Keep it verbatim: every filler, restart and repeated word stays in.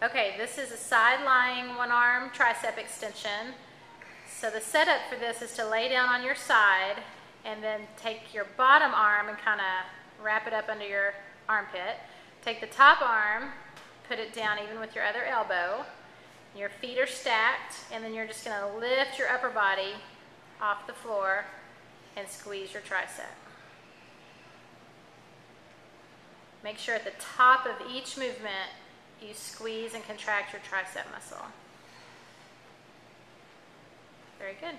Okay, this is a side lying one arm tricep extension. So the setup for this is to lay down on your side and then take your bottom arm and kind of wrap it up under your armpit. Take the top arm, put it down even with your other elbow. Your feet are stacked, and then you're just going to lift your upper body off the floor and squeeze your tricep. Make sure at the top of each movement you squeeze and contract your tricep muscle. Very good.